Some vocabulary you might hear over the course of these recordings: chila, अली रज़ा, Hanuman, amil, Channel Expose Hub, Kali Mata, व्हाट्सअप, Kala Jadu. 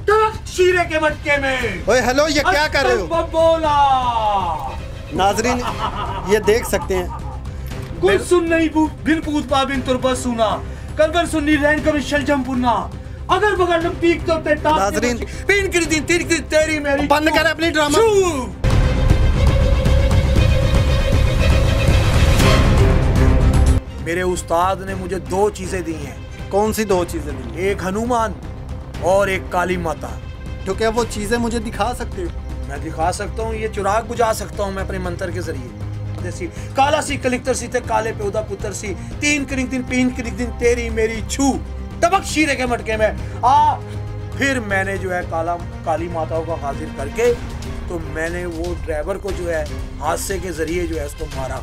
शीरे के मटके में। ओए हेलो, ये क्या कर रहे हो? बोला नाजरीन ये देख सकते हैं। कुछ सुन नहीं बिन पूत पाबिन तुरबा सुना कलबर सुननी रैन कभी शलजम पुना अगर बगल में पीक तो ते ताप नाजरीन पीन कर दी तीर की तेरी मेरी बंद कर अपनी ड्रामा। मेरे उस्ताद ने मुझे दो चीजें दी हैं। कौन सी दो चीजें दी? एक हनुमान और एक काली माता। तो क्या वो चीजें मुझे दिखा सकते हो? मैं दिखा सकता हूँ, ये चुराग बुझा सकता हूँ मैं अपने मंत्र के जरिए। काला सी कलिक्तर सी ते काले पे उदा पुत्र सी तीन कनिक दिन पीन कनिक दिन तेरी मेरी छू तबक शीरे के मटके में आ। फिर मैंने जो है काली माताओं का हाजिर करके तो मैंने वो ड्राइवर को जो है हादसे के जरिए जो है उसको मारा।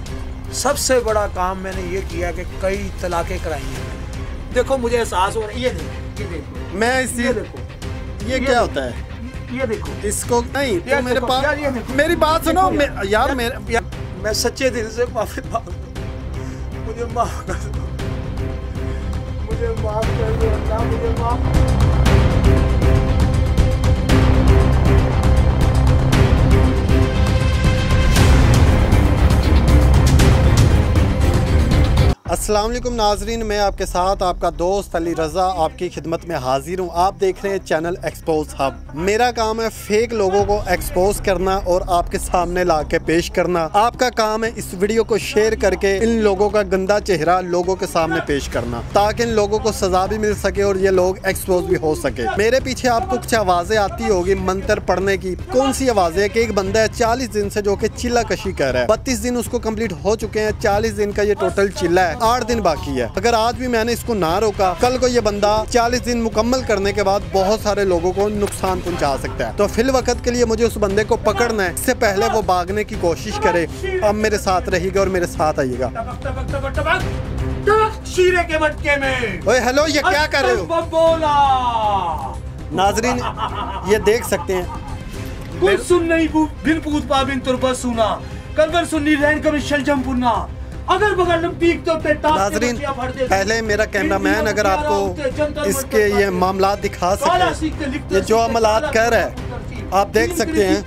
सबसे बड़ा काम मैंने ये किया कि कई तलाकें कराई हैं। देखो मुझे एहसास हो रहा है, ये देखो मैं इसी देखो ये क्या होता है, ये देखो इसको नहीं तो मेरे पास। मेरी बात सुनो यार, मैं सच्चे दिल से माफी मांगता हूं, मुझे माफ कर दो, मुझे माफ कर दो अल्लाह, मुझे माफ। अस्सलाम वालेकुम नाजरीन, मैं आपके साथ आपका दोस्त अली रज़ा आपकी खिदमत में हाजिर हूँ। आप देख रहे हैं चैनल एक्सपोज हब। मेरा काम है फेक लोगों को एक्सपोज करना और आपके सामने ला के पेश करना। आपका काम है इस वीडियो को शेयर करके इन लोगों का गंदा चेहरा लोगों के सामने पेश करना ताकि इन लोगों को सजा भी मिल सके और ये लोग एक्सपोज भी हो सके। मेरे पीछे आपको कुछ आवाज़ें आती होगी मंत्र पढ़ने की। कौन सी आवाज़ें? कि एक बंदा है 40 दिन से जो कि चिल्ला कशी कर रहा है। 32 दिन उसको कम्प्लीट हो चुके हैं, 40 दिन का ये टोटल चिल्ला है, 8 दिन बाकी है। अगर आज भी मैंने इसको ना रोका कल को ये बंदा 40 दिन मुकम्मल करने के बाद बहुत सारे लोगों को नुकसान पहुंचा सकता है। तो फिल वक्त के लिए मुझे उस बंदे को पकड़ना है, इससे पहले वो भागने की कोशिश करे। अब मेरे साथ रहेगा और मेरे साथ आइएगा। शीरे के मटके में। ओए हेलो, ये क्या कर रहे हो? बोला नाजरीन ये देख सकते हैं। कुछ सुन नहीं बिन पूत पाबिन तुरबा सुना कलबर सुननी रैन कभी शलजम पुना अगर बगल में पीक तो नाजरीन। पहले मेरा कैमरामैन अगर आपको इसके ये मामला दिखा सकते हैं, ये जो अमलात कर रहा है आप देख सकते हैं।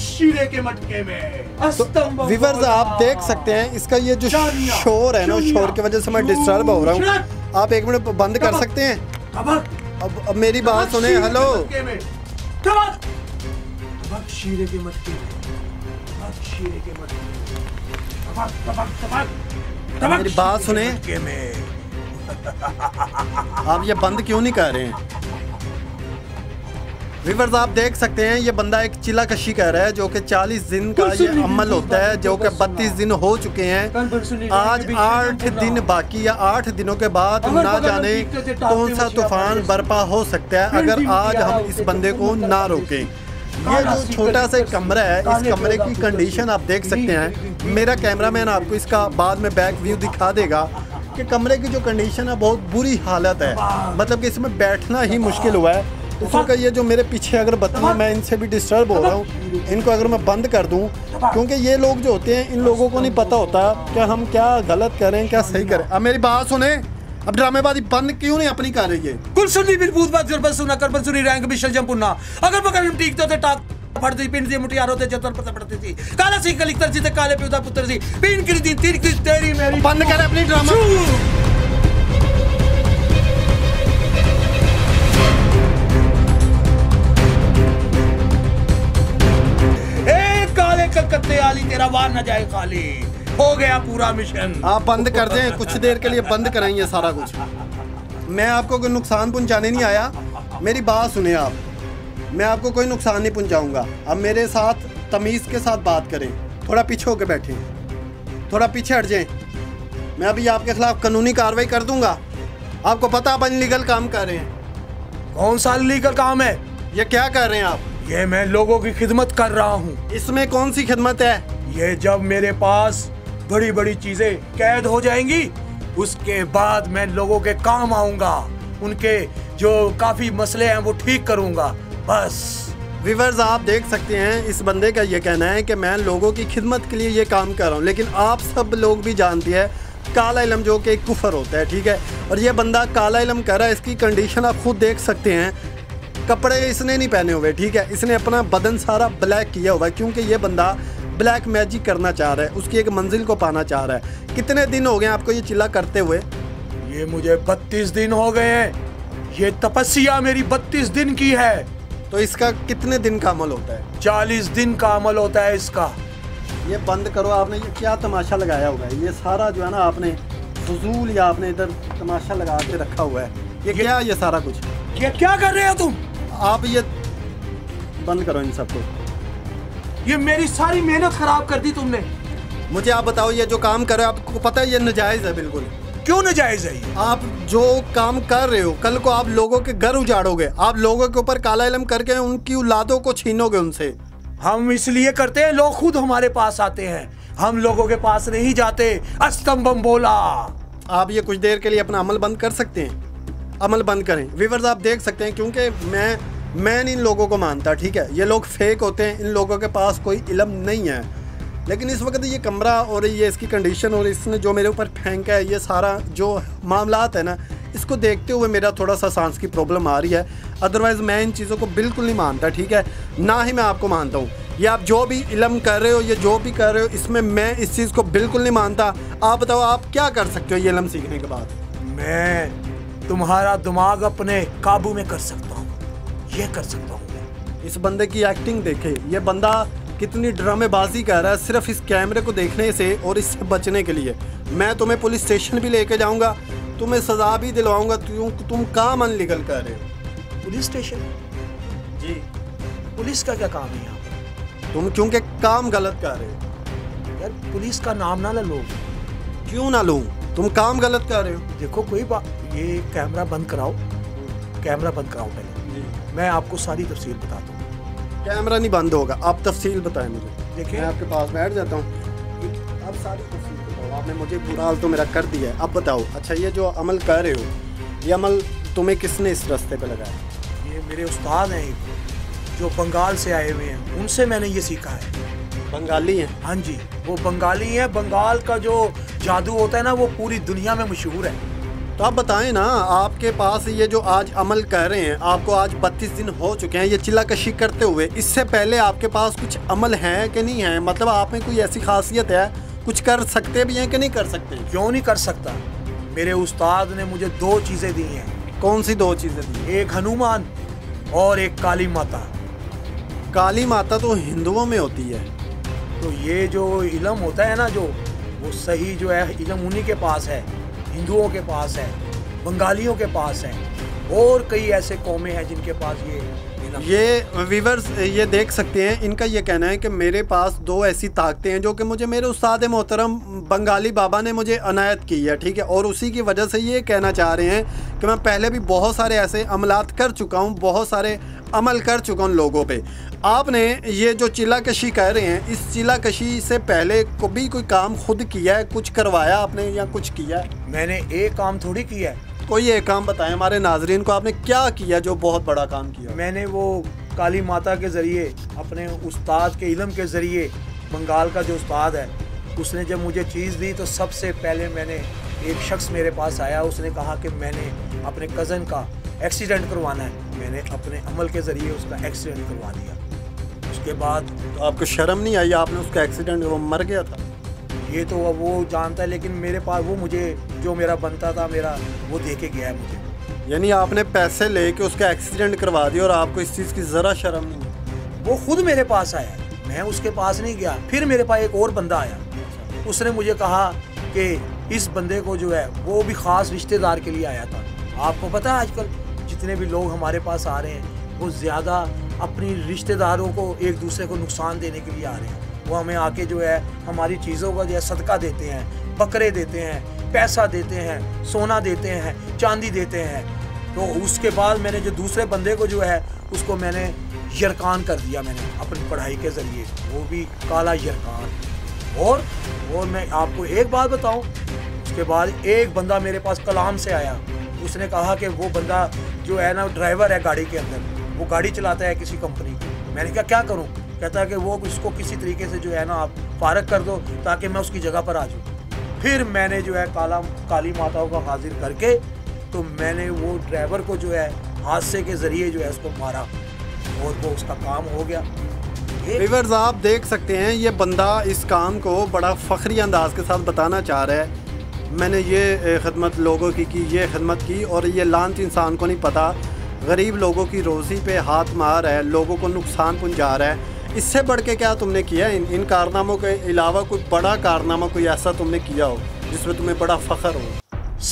शीरे के मटके में व्यूअर्स आप देख सकते हैं इसका ये जो शोर है ना, शोर की वजह से मैं डिस्टर्ब हो रहा हूँ। आप एक मिनट बंद कर सकते हैं? अब मेरी बात सुने। हेलो, शीरे के मटके में, शीरे के मटके में मेरी बात सुने। आप ये बंद क्यों नहीं कर रहे हैं? व्यूअर्स आप देख सकते हैं ये बंदा एक चिल्ला कशी कर रहा है जो कि 40 दिन का ये अमल होता है, जो कि 32 दिन हो चुके हैं, आज 8 दिन बाकी या 8 दिनों के बाद ना जाने कौन सा तूफान बर्पा हो सकता है अगर आज हम इस बंदे को ना रोकें। ये जो छोटा सा कमरा है इस कमरे की कंडीशन आप देख सकते हैं। मेरा कैमरामैन आपको इसका बाद में बैक व्यू दिखा देगा कि कमरे की जो कंडीशन है बहुत बुरी हालत है, मतलब कि इसमें बैठना ही मुश्किल हुआ है। इसलिए ये जो मेरे पीछे अगरबत्ती है मैं इनसे भी डिस्टर्ब हो रहा हूँ, इनको अगर मैं बंद कर दूँ क्योंकि ये लोग जो होते हैं इन लोगों को नहीं पता होता क्या हम क्या गलत करें क्या सही करें। अब मेरी बात सुने, अब ड्रामेबाजी बंद क्यों नहीं अपनी कर रही है? कुल सुनी बिन पूत बात गरबन सुना करबन सुनी रैंक बिशल जमपुना अगर बगल में टीकते थे टाक फटती पिंड दी मुटियारों ते जतर पता पड़ती थी काला सी कलिक्तर सी ते काले पे उदा पुत्र सी पिंड की दी तीर की तेरी मेरी बंद कर अपनी ड्रामा। ए काले कलकत्ते आली तेरा वार न जाए खाली, हो गया पूरा मिशन। आप बंद कर दें, कुछ देर के लिए बंद कराइए सारा कुछ। मैं आपको कोई नुकसान पहुंचाने नहीं आया, मेरी बात सुने आप, मैं आपको कोई नुकसान नहीं पहुंचाऊंगा। अब मेरे साथ तमीज़ के साथ बात करें, थोड़ा पीछे होकर बैठें, थोड़ा पीछे हट जाएं। मैं अभी आपके खिलाफ कानूनी कार्रवाई कर दूंगा। आपको पता आप इनलीगल काम कर रहे हैं। कौन सा इनलीगल काम है? ये क्या कर रहे हैं आप? ये मैं लोगों की खिदमत कर रहा हूँ। इसमें कौन सी खिदमत है? ये जब मेरे पास बड़ी बड़ी चीजें कैद हो जाएंगी उसके बाद मैं लोगों के काम आऊंगा, उनके जो काफी मसले हैं वो ठीक करूंगा बस। व्यूअर्स आप देख सकते हैं इस बंदे का ये कहना है कि मैं लोगों की खिदमत के लिए ये काम कर रहा हूँ, लेकिन आप सब लोग भी जानते हैं काला इलम जो कि कुफर होता है, ठीक है। और ये बंदा काला इलम कर रहा है, इसकी कंडीशन आप खुद देख सकते हैं। कपड़े इसने नहीं पहने हुए, ठीक है, इसने अपना बदन सारा ब्लैक किया हुआ है क्योंकि ये बंदा ब्लैक मैजिक करना चाह रहा है, उसकी एक मंजिल को पाना चाह रहा है। कितने दिन हो गए आपको ये चिल्ला करते हुए? ये मुझे 32 दिन हो गए हैं। ये तपस्या मेरी 32 दिन की है। तो इसका कितने दिन का अमल होता है? 40 दिन का अमल होता है इसका। ये बंद करो, आपने ये क्या तमाशा लगाया हुआ है? ये सारा जो है ना आपने फजूल या आपने इधर तमाशा लगा के रखा हुआ है। ये क्या, ये सारा कुछ ये क्या कर रहे हो तुम? आप ये बंद करो इन सबको। ये मेरी सारी मेहनत खराब कर दी तुमने। मुझे आप बताओ, ये जो काम कर रहे हो आपको पता है ये नाजायज़ है? बिल्कुल। क्यों नाजायज़ है ये? आप जो काम कर रहे हो कल को आप लोगों के घर उजाड़ोगे, आप लोगों के ऊपर काला इलम करके उनकी औलादों को छीनोगे उनसे। हम इसलिए करते हैं, लोग खुद हमारे पास आते हैं, हम लोगों के पास नहीं जाते। अस्तम बम बोला। आप ये कुछ देर के लिए अपना अमल बंद कर सकते हैं, अमल बंद करें। व्यूअर्स आप देख सकते हैं क्योंकि मैं इन लोगों को मानता, ठीक है, ये लोग फेक होते हैं, इन लोगों के पास कोई इलम नहीं है। लेकिन इस वक्त ये कमरा और ये इसकी कंडीशन और इसने जो मेरे ऊपर फेंका है, ये सारा जो मामलात है ना, इसको देखते हुए मेरा थोड़ा सा सांस की प्रॉब्लम आ रही है। अदरवाइज़ मैं इन चीज़ों को बिल्कुल नहीं मानता, ठीक है, ना ही मैं आपको मानता हूँ। ये आप जो भी इलम कर रहे हो, ये जो भी कर रहे हो, इसमें मैं इस चीज़ को बिल्कुल नहीं मानता। आप बताओ आप क्या कर सकते हो ये इलम सीखने के बाद? मैं तुम्हारा दिमाग अपने काबू में कर सकता हूँ, ये कर सकता हूँ। इस बंदे की एक्टिंग देखे, ये बंदा कितनी ड्रामेबाजी कर रहा है सिर्फ इस कैमरे को देखने से और इससे बचने के लिए। मैं तुम्हें पुलिस स्टेशन भी लेके जाऊँगा, तुम्हें सजा भी दिलवाऊंगा। तुम कहाँ मन निकल कर रहे हो? Police station? जी। पुलिस का क्या काम है यहाँ पर? तुम क्योंकि काम गलत कर रहे हो। यार पुलिस का नाम ना लो। क्यों ना लूँ? तुम काम गलत कर रहे हो। देखो कोई बात, ये कैमरा बंद कराओ, कैमरा बंद कराओ पहले, मैं आपको सारी तफसील बता दूँ। कैमरा नहीं बंद होगा, आप तफसील बताएं मुझे। देखिए आपके पास बैठ जाता हूँ, आप सारी तफसील बताओ। आपने मुझे बुरा हाल तो मेरा कर दिया है। अब बताओ, अच्छा ये जो अमल कर रहे हो, ये अमल तुम्हें किसने इस रास्ते पे लगाया? ये मेरे उस्ताद हैं जो बंगाल से आए हुए हैं, उनसे मैंने ये सीखा है। बंगाली हैं? हाँ जी, वो बंगाली हैं। बंगाल का जो जादू होता है ना, वो पूरी दुनिया में मशहूर है। तो आप बताएँ ना, आपके पास ये जो आज अमल कर रहे हैं, आपको आज 32 दिन हो चुके हैं ये चिल्लाकशी करते हुए, इससे पहले आपके पास कुछ अमल है कि नहीं है? मतलब आप में कोई ऐसी खासियत है, कुछ कर सकते भी हैं कि नहीं कर सकते? क्यों नहीं कर सकता? मेरे उस्ताद ने मुझे दो चीज़ें दी हैं। कौन सी दो चीज़ें दी? एक हनुमान और एक काली माता। काली माता तो हिंदुओं में होती है। तो ये जो इलम होता है ना, जो वो सही जो है इलम उन्हीं के पास है, हिंदुओं के पास है, बंगालियों के पास है, और कई ऐसे कौमें हैं जिनके पास ये व्यूअर्स ये देख सकते हैं। इनका ये कहना है कि मेरे पास दो ऐसी ताकतें हैं जो कि मुझे मेरे उस्ताद मोहतरम बंगाली बाबा ने मुझे अनायत की है, ठीक है, और उसी की वजह से ये कहना चाह रहे हैं कि मैं पहले भी बहुत सारे ऐसे अमलात कर चुका हूँ, बहुत सारे अमल कर चुका हूँ लोगों पे। आपने ये जो चिल्लाकशी कह रहे हैं, इस चिल्लाकशी से पहले कभी कोई काम खुद किया है, कुछ करवाया आपने या कुछ किया है? मैंने एक काम थोड़ी किया है। कोई एक काम बताएं हमारे नाजरीन को, आपने क्या किया जो बहुत बड़ा काम किया? मैंने वो काली माता के ज़रिए, अपने उस्ताद के इलम के ज़रिए, बंगाल का जो उस्ताद है उसने जब मुझे चीज़ दी तो सबसे पहले मैंने, एक शख्स मेरे पास आया, उसने कहा कि मैंने अपने कज़न का एक्सीडेंट करवाना है, मैंने अपने अमल के ज़रिए उसका एक्सीडेंट करवा दिया। उसके बाद तो आपको शर्म नहीं आई? आपने उसका एक्सीडेंट, वो मर गया था, ये तो अब वो जानता है, लेकिन मेरे पास वो मुझे जो मेरा बनता था मेरा, वो दे के गया है मुझे। यानी आपने पैसे लेके उसका एक्सीडेंट करवा दिया और आपको इस चीज़ की ज़रा शर्म नहीं? वो खुद मेरे पास आया, मैं उसके पास नहीं गया। फिर मेरे पास एक और बंदा आया, उसने मुझे कहा कि इस बंदे को जो है वो भी ख़ास रिश्तेदार के लिए आया था। आपको पता है आजकल जितने भी लोग हमारे पास आ रहे हैं वो ज़्यादा अपनी रिश्तेदारों को, एक दूसरे को नुकसान देने के लिए आ रहे हैं। वो हमें आके जो है हमारी चीज़ों का जो है सदका देते हैं, बकरे देते हैं, पैसा देते हैं, सोना देते हैं, चांदी देते हैं। तो उसके बाद मैंने जो दूसरे बंदे को जो है उसको मैंने यरकान कर दिया, मैंने अपनी पढ़ाई के ज़रिए, वो भी काला यरकान। और मैं आपको एक बात बताऊं, उसके बाद एक बंदा मेरे पास कलाम से आया, उसने कहा कि वो बंदा जो है ना ड्राइवर है गाड़ी के अंदर, वो गाड़ी चलाता है किसी कंपनी की। मैंने कहा क्या करूँ? कहता है कि वो इसको किसी तरीके से जो है ना आप फारग कर दो ताकि मैं उसकी जगह पर आ जाऊँ। फिर मैंने जो है काली माता को हाजिर करके तो मैंने वो ड्राइवर को जो है हादसे के ज़रिए जो है उसको मारा और वो उसका काम हो गया। व्यूअर्स आप देख सकते हैं ये बंदा इस काम को बड़ा फ़खरी अंदाज के साथ बताना चाह रहा है, मैंने ये खदमत लोगों की ये खदमत की और ये लांत इंसान को नहीं पता, गरीब लोगों की रोज़ी पे हाथ मार रहा है, लोगों को नुकसान पहुंचा रहा है। इससे बढ़ के क्या तुमने किया? इन कारनामों के अलावा कोई बड़ा कारनामा कोई ऐसा तुमने किया हो जिसमें तुम्हें बड़ा फ़ख्र हो?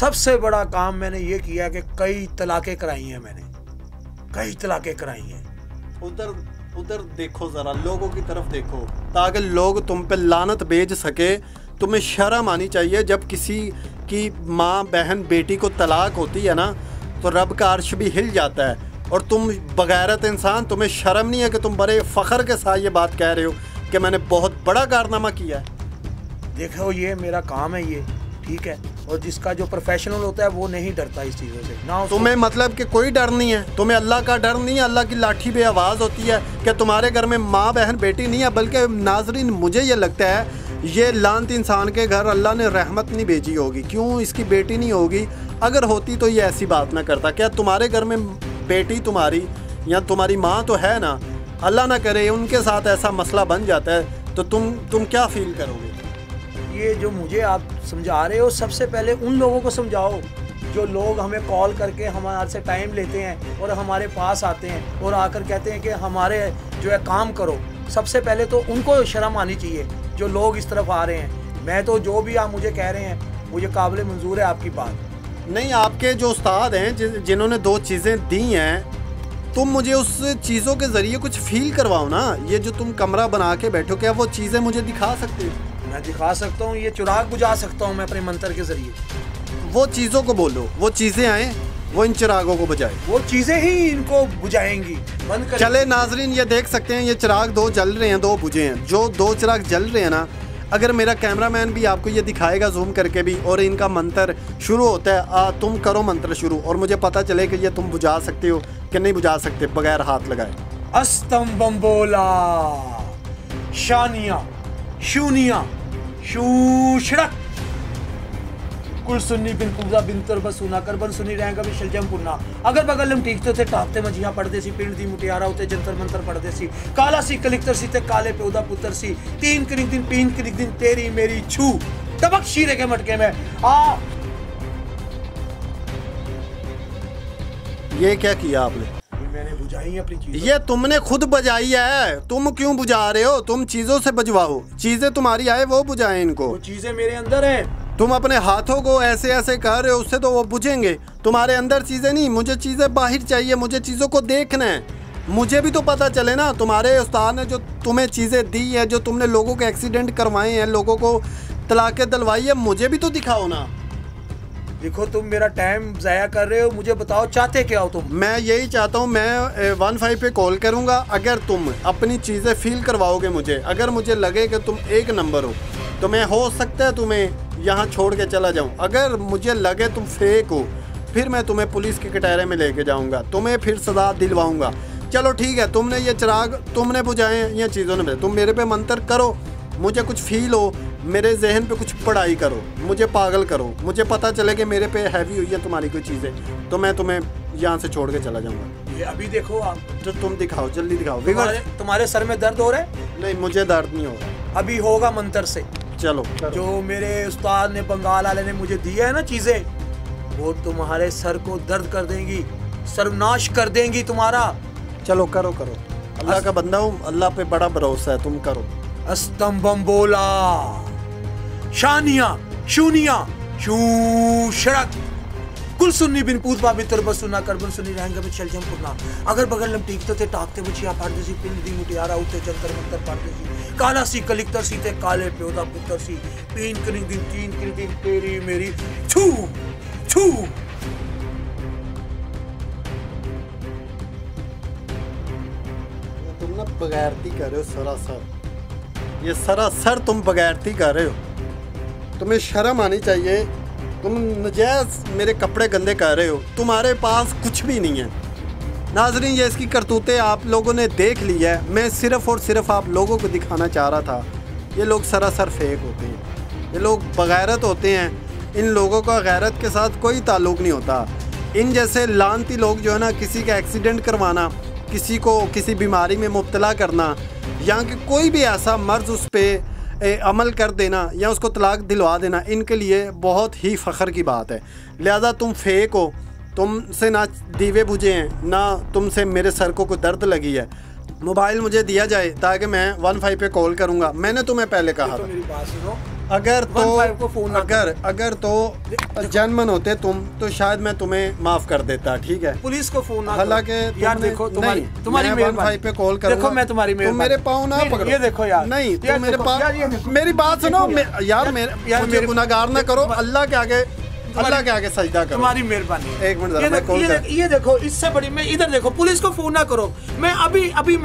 सबसे बड़ा काम मैंने ये किया कि कई तलाक़ें कराई हैं, मैंने कई तलाक़ें कराई हैं। उधर देखो ज़रा, लोगों की तरफ देखो, ताकि लोग तुम पे लानत भेज सके। तुम्हें शर्म आनी चाहिए, जब किसी की माँ बहन बेटी को तलाक होती है ना तो रब का अर्श भी हिल जाता है, और तुम बगैरत इंसान, तुम्हें शर्म नहीं है कि तुम बड़े फ़ख्र के साथ ये बात कह रहे हो कि मैंने बहुत बड़ा कारनामा किया है। देखो ये मेरा काम है ये, ठीक है, और जिसका जो प्रोफेशनल होता है वो नहीं डरता इस चीज़ों से ना। तुम्हें मतलब कि कोई डर नहीं है, तुम्हें अल्लाह का डर नहीं है, अल्लाह की लाठी पे आवाज़ होती है कि तुम्हारे घर में माँ बहन बेटी नहीं है। बल्कि नाजरीन मुझे ये लगता है ये लानत इंसान के घर अल्लाह ने रहमत नहीं भेजी होगी, क्यों इसकी बेटी नहीं होगी? अगर होती तो ये ऐसी बात ना करता। क्या तुम्हारे घर में बेटी तुम्हारी या तुम्हारी माँ तो है ना, अल्लाह ना करे उनके साथ ऐसा मसला बन जाता है तो तुम क्या फ़ील करोगे? ये जो मुझे आप समझा रहे हो, सबसे पहले उन लोगों को समझाओ जो लोग हमें कॉल करके हमारे से टाइम लेते हैं और हमारे पास आते हैं और आकर कहते हैं कि हमारे जो है काम करो। सबसे पहले तो उनको शर्म आनी चाहिए जो लोग इस तरफ आ रहे हैं। मैं तो जो भी आप मुझे कह रहे हैं मुझे काबिल मंजूर है आपकी बात। नहीं, आपके जो उस्ताद हैं जिन्होंने दो चीज़ें दी हैं, तुम मुझे उस चीज़ों के ज़रिए कुछ फ़ील करवाओ ना। ये जो तुम कमरा बना के बैठो, क्या वो चीज़ें मुझे दिखा सकते हो? मैं दिखा सकता हूँ, ये चिराग बुझा सकता हूँ मैं अपने मंत्र के जरिए। वो चीज़ों को बोलो, वो चीज़ें आएँ, वो इन चिरागों को बुझाएं, वो चीज़ें ही इनको बुझाएंगी, बंद कर। चले नाजरीन, ये देख सकते हैं ये चिराग दो जल रहे हैं, दो बुझे हैं। जो दो चिराग जल रहे हैं ना, अगर मेरा कैमरामैन भी आपको ये दिखाएगा जूम करके भी, और इनका मंत्र शुरू होता है, तुम करो मंत्र शुरू और मुझे पता चले कि ये तुम बुझा सकते हो कि नहीं बुझा सकते बगैर हाथ लगाए। अस्तम बम्बोला शानिया शूनिया शूशड़क कुल सुन्नी बिन पूजा बिन तुरबा सुना करबन सुनी रहेगा भी शलजम पुन्ना अगर बगल हम ठीक तो थे टापते मजिया पढ़ते सी पिंड दी मुटियारा होते जंतर मंतर पढ़ते सी काला सी कलिक्तर सी ते काले प्योदा पुत्र सी तीन कनिक दिन पीन कनिक दिन तेरी मेरी छू टबक शीरे के मटके में आ। ये क्या किया आपने? मैंने बुझाई है अपनी चीज़ें। ये तुमने खुद बजाई है, तुम क्यों बुझा रहे हो? तुम चीज़ों से बजवाओ, चीज़ें तुम्हारी आए वो बुझाएं इनको। वो चीज़ें मेरे अंदर हैं। तुम अपने हाथों को ऐसे ऐसे कर रहे हो, उससे तो वो बुझेंगे। तुम्हारे अंदर चीज़ें नहीं, मुझे चीज़ें बाहर चाहिए, मुझे चीज़ों को देखना है, मुझे भी तो पता चले ना। तुम्हारे उस्ताद ने जो तुम्हें चीज़ें दी है, जो तुमने लोगों के एक्सीडेंट करवाए हैं, लोगों को तलाक़ें दिलवाई है, मुझे भी तो दिखाओ ना। देखो तुम मेरा टाइम ज़ाया कर रहे हो, मुझे बताओ चाहते क्या हो तुम? मैं यही चाहता हूँ, मैं 15 पे कॉल करूँगा अगर तुम अपनी चीज़ें फ़ील करवाओगे मुझे। अगर मुझे लगे कि तुम एक नंबर हो तो मैं हो सकता है तुम्हें यहाँ छोड़ के चला जाऊँ। अगर मुझे लगे तुम फेक हो फिर मैं तुम्हें पुलिस के कटहरे में लेके जाऊँगा, तुम्हें फिर सजा दिलवाऊँगा। चलो ठीक है, तुमने ये चिराग तुमने बुझाए या चीज़ों ने, तुम मेरे पे मंत्र करो, मुझे कुछ फ़ील हो, मेरे जहन पे कुछ पढ़ाई करो, मुझे पागल करो, मुझे पता चले कि मेरे पे हैवी हुई है तुम्हारी कोई चीज़ें, तो मैं तुम्हें यहाँ से छोड़ के चला जाऊँगा। ये अभी देखो आप तो, तुम दिखाओ, जल्दी दिखाओ। तुम्हारे सर में दर्द हो रहा है? नहीं, मुझे दर्द नहीं हो रहा, अभी होगा मंत्र से। चलो करो। जो मेरे उस्ताद ने बंगाल वाले ने मुझे दिया है ना चीज़ें, वो तुम्हारे सर को दर्द कर देंगी, सर्वनाश कर देंगी तुम्हारा। चलो करो करो, अल्लाह का बंदा हूँ, अल्लाह पे बड़ा भरोसा है, तुम करो। अस्तम्बम बोला शानिया शूनिया शूशड़क कुल सुन्नी बिन पूजा बिन तुरबा सुना करबन सुनी रहेगा भी शलजम पुन्ना अगर बगल हम ठीक तो थे टाकते मजिया पढ़ते सी पिंड दी मुटियारा होते जंतर मंतर पढ़ते सी काला सी कलिक्तर सी ते काले प्योदा पुत्र सी पीन कनिक दिन तीन कनिक दिन तेरी मेरी छू छू। तुम ना बगैरती कर रहे हो सरासर, ये सरासर तुम बगैरती कर रहे हो, तुम्हें शर्म आनी चाहिए। तुम नजायज़ मेरे कपड़े गंदे कर रहे हो, तुम्हारे पास कुछ भी नहीं है। नाजरीन ये इसकी करतूतें आप लोगों ने देख ली है, मैं सिर्फ़ और सिर्फ़ आप लोगों को दिखाना चाह रहा था, ये लोग सरासर फेक होते हैं। ये लोग बगैरत होते हैं, इन लोगों का गैरत के साथ कोई ताल्लुक़ नहीं होता। इन जैसे लानती लोग जो है ना, किसी का एक्सीडेंट करवाना, किसी को किसी बीमारी में मुब्तला करना, या कि कोई भी ऐसा मर्ज़ उस पर अमल कर देना या उसको तलाक दिलवा देना, इनके लिए बहुत ही फ़ख्र की बात है। लिहाजा तुम फेक हो, तुमसे ना दीवे बुझे हैं, ना तुमसे मेरे सर को कोई दर्द लगी है। मोबाइल मुझे दिया जाए ताकि मैं 15 पे कॉल करूंगा। मैंने तुम्हें पहले कहा था, मेरी बात सुनो, अगर तो जनमन होते तुम तो शायद मैं तुम्हें माफ़ कर देता, ठीक है। पुलिस को फोन, हालांकि यार देखो तुम्हारी 15 पे कॉल करो, देखो मैं तुम्हारी, तुम मेरे पाँव ना पकड़ो, ये देखो यार, नहीं तुम मेरे पाँव, मेरी बात सुनो यार, मेरे गुनाहगार ना करो, अल्लाह के आगे सजदा करो, तुम्हारी मेहरबानी। एक मिनट, ये देखो, इससे बड़ी मैं इधर देखो, पुलिस को फोन ना करो। मैं अभी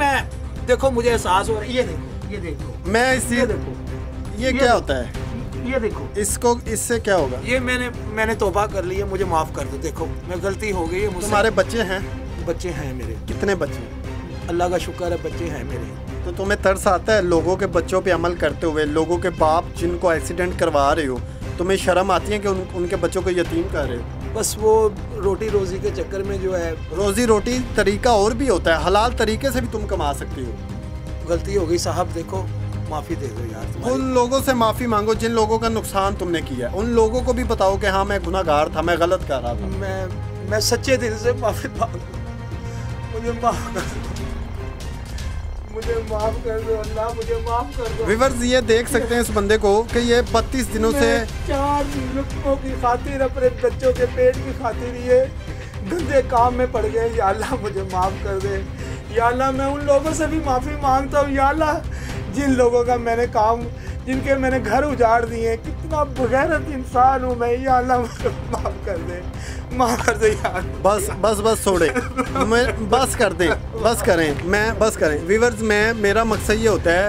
देखो, मुझे एहसास हो रहा है, ये देखो मैं इसी ये क्या होता है, ये देखो इसको, इससे क्या होगा, ये मैंने तौबा कर ली है, मुझे माफ कर दो, देखो मैं गलती हो गई है मुझसे। तुम्हारे बच्चे हैं मेरे, कितने बच्चे, अल्लाह का शुक्र है बच्चे हैं मेरे। तो तुम्हें तरस आता है लोगों के बच्चों पे अमल करते हुए, लोगों के बाप जिनको एक्सीडेंट करवा रहे हो, तुम्हें शर्म आती है कि उनके बच्चों को यतीम कर रहे हो? बस वो रोटी रोज़ी के चक्कर में जो है, रोज़ी रोटी तरीका और भी होता है, हलाल तरीके से भी तुम कमा सकती हो। गलती हो गई साहब, देखो माफ़ी दे दो यार, उन लोगों से माफ़ी मांगो जिन लोगों का नुकसान तुमने किया है, उन लोगों को भी बताओ कि हाँ मैं गुनाहगार था, मैं गलत कर रहा था, मैं सच्चे दिल से माफ़ी मांग, मुझे माफ़ कर दो अल्लाह, मुझे माफ़ कर दो। व्यूअर्स ये देख सकते हैं इस बंदे को कि ये 32 दिनों से 4 रुपयों की खातिर, अपने बच्चों के पेट की खातिर ये गंदे काम में पड़ गए। या अल्लाह मुझे माफ़ कर दे, या अल्लाह मैं उन लोगों से भी माफ़ी मांगता हूँ, या अल्लाह जिन लोगों का मैंने काम, जिनके मैंने घर उजाड़ दिए, कितना बगैरत इंसान हूँ मैं, या अल्लाह मुझे माफ़ कर दे, माफ़ कर दे यार। बस छोड़े, मैं बस करें। व्यूअर्स मेरा मकसद ये होता है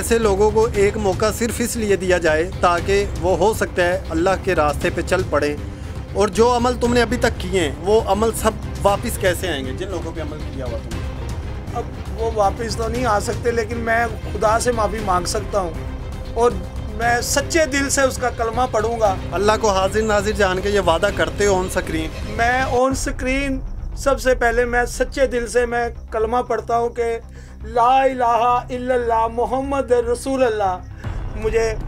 ऐसे लोगों को एक मौका सिर्फ इसलिए दिया जाए ताकि वो हो सकता है अल्लाह के रास्ते पे चल पड़े, और जो अमल तुमने अभी तक किए हैं वो अमल सब वापस कैसे आएंगे जिन लोगों पे अमल किया हुआ तुमने? अब वो वापस तो नहीं आ सकते, लेकिन मैं खुदा से माफ़ी मांग सकता हूँ और मैं सच्चे दिल से उसका कलमा पढ़ूंगा। अल्लाह को हाजिर नाजिर जान के ये वादा करते हो ऑन स्क्रीन? मैं ऑन स्क्रीन सबसे पहले मैं सच्चे दिल से मैं कलमा पढ़ता हूँ कि ला इलाहा इल्लल्लाह मोहम्मद रसूलल्लाह।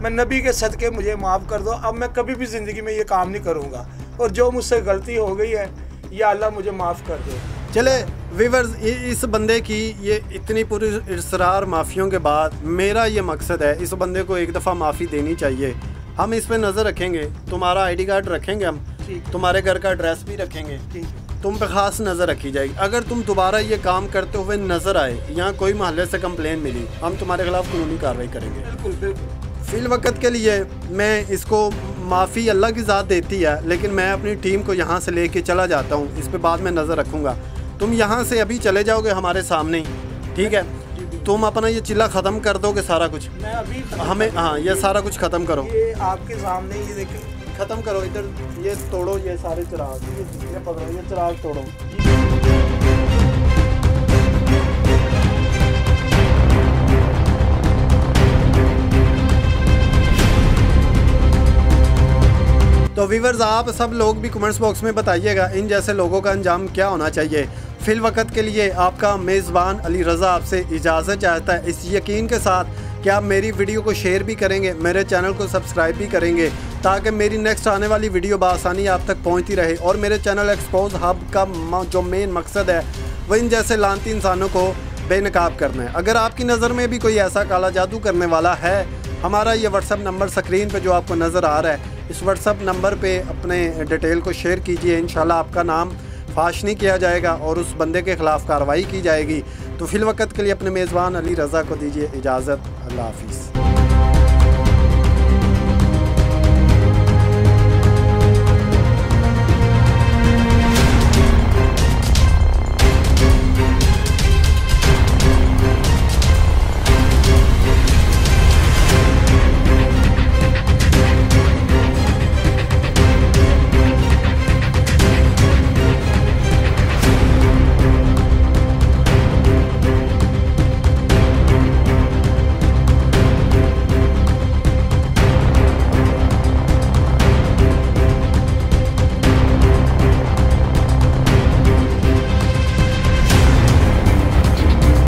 मैं नबी के सदके मुझे माफ़ कर दो, अब मैं कभी भी ज़िंदगी में ये काम नहीं करूँगा, और जो मुझसे गलती हो गई है या अल्लाह मुझे माफ़ कर दो। चले व्यूअर्स, इस बंदे की ये इतनी पूरी इसरार माफ़ियों के बाद मेरा ये मकसद है इस बंदे को एक दफ़ा माफ़ी देनी चाहिए। हम इस पर नज़र रखेंगे, तुम्हारा आईडी कार्ड रखेंगे हम, तुम्हारे घर का एड्रेस भी रखेंगे, तुम पे ख़ास नज़र रखी जाएगी। अगर तुम दोबारा ये काम करते हुए नज़र आए या कोई मोहल्ले से कंप्लेन मिली, हम तुम्हारे खिलाफ कानूनी कार्रवाई करेंगे। बिल्कुल। फ़िल वक्त के लिए मैं इसको माफ़ी अल्लाह की ज़ात देती है, लेकिन मैं अपनी टीम को यहाँ से ले कर चला जाता हूँ, इस पर बाद में नज़र रखूँगा। तुम यहाँ से अभी चले जाओगे हमारे सामने ही, ठीक है? तुम अपना ये चिल्ला ख़त्म कर दोगे सारा कुछ, मैं अभी हमें, हाँ ये सारा कुछ ख़त्म करो, ये आपके सामने ही देखो, ख़त्म करो, इधर ये तोड़ो, ये सारे चिराग, ये पकड़ो, ये चिराग तोड़ो। तो व्यूअर्स आप सब लोग भी कमेंट्स बॉक्स में बताइएगा इन जैसे लोगों का अंजाम क्या होना चाहिए। फ़िल वक्त के लिए आपका मेज़बान अली रज़ा आपसे इजाज़त चाहता है, इस यकीन के साथ कि आप मेरी वीडियो को शेयर भी करेंगे, मेरे चैनल को सब्सक्राइब भी करेंगे, ताकि मेरी नेक्स्ट आने वाली वीडियो बआसानी आप तक पहुँचती रहे। और मेरे चैनल एक्सपोज हब का जो मेन मकसद है वह इन जैसे लानती इंसानों को बेनकाब करना है। अगर आपकी नज़र में भी कोई ऐसा काला जादू करने वाला है, हमारा ये व्हाट्सअप नंबर स्क्रीन पर जो आपको नज़र आ रहा है, इस व्हाट्सअप नंबर पे अपने डिटेल को शेयर कीजिए, इंशाल्लाह आपका नाम फाश नहीं किया जाएगा और उस बंदे के ख़िलाफ़ कार्रवाई की जाएगी। तो फिल वक्त के लिए अपने मेज़बान अली रज़ा को दीजिए इजाज़त, अल्लाह हाफिज़।